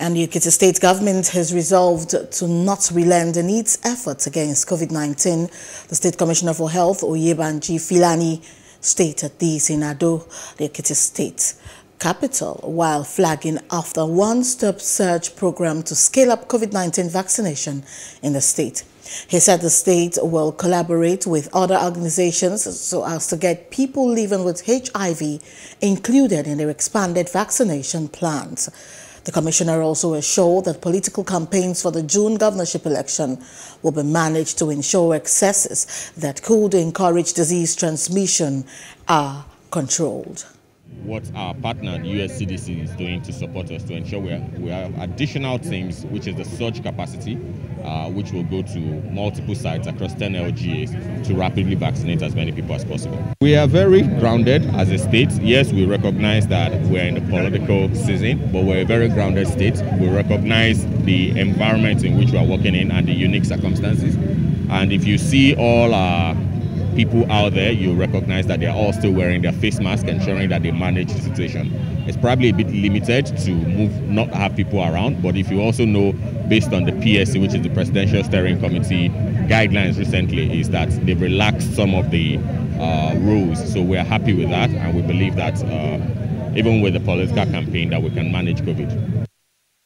And the Ekiti State government has resolved to not relent in its efforts against COVID-19. The State Commissioner for Health, Oyebanji Filani, stated this in Ado, the Ekiti State capital, while flagging off the one-stop surge program to scale up COVID-19 vaccination in the state. He said the state will collaborate with other organizations so as to get people living with HIV included in their expanded vaccination plans. The commissioner also assured that political campaigns for the June governorship election will be managed to ensure excesses that could encourage disease transmission are controlled. What our partner, the USCDC, is doing to support us to ensure we have additional teams, which is the surge capacity, which will go to multiple sites across 10 LGAs to rapidly vaccinate as many people as possible. We are very grounded as a state. Yes, we recognize that we're in the political season, but we're a very grounded state. We recognize the environment in which we are working in and the unique circumstances. And if you see all our people out there, you recognize that they're all still wearing their face mask, ensuring that they manage the situation. It's probably a bit limited to not have people around, but if you also know, based on the PSC, which is the Presidential Steering Committee guidelines recently, is that they've relaxed some of the rules. So we're happy with that, and we believe that even with the political campaign that we can manage COVID.